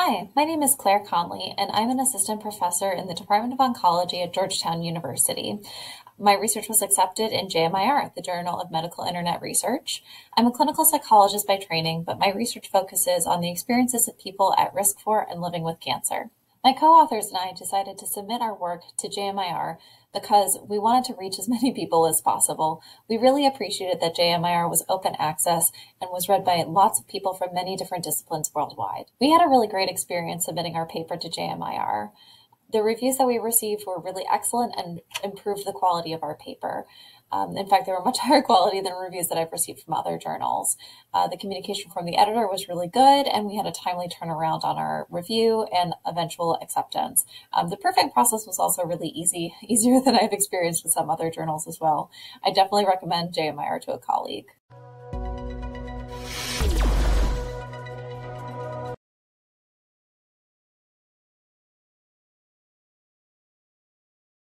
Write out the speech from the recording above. Hi, my name is Claire Conley, and I'm an assistant professor in the Department of Oncology at Georgetown University. My research was accepted in JMIR, the Journal of Medical Internet Research. I'm a clinical psychologist by training, but my research focuses on the experiences of people at risk for and living with cancer. My co-authors and I decided to submit our work to JMIR because we wanted to reach as many people as possible. We really appreciated that JMIR was open access and was read by lots of people from many different disciplines worldwide. We had a really great experience submitting our paper to JMIR. The reviews that we received were really excellent and improved the quality of our paper. In fact, they were much higher quality than reviews that I've received from other journals. The communication from the editor was really good, and we had a timely turnaround on our review and eventual acceptance. The proofing process was also really easier than I've experienced with some other journals as well. I definitely recommend JMIR to a colleague.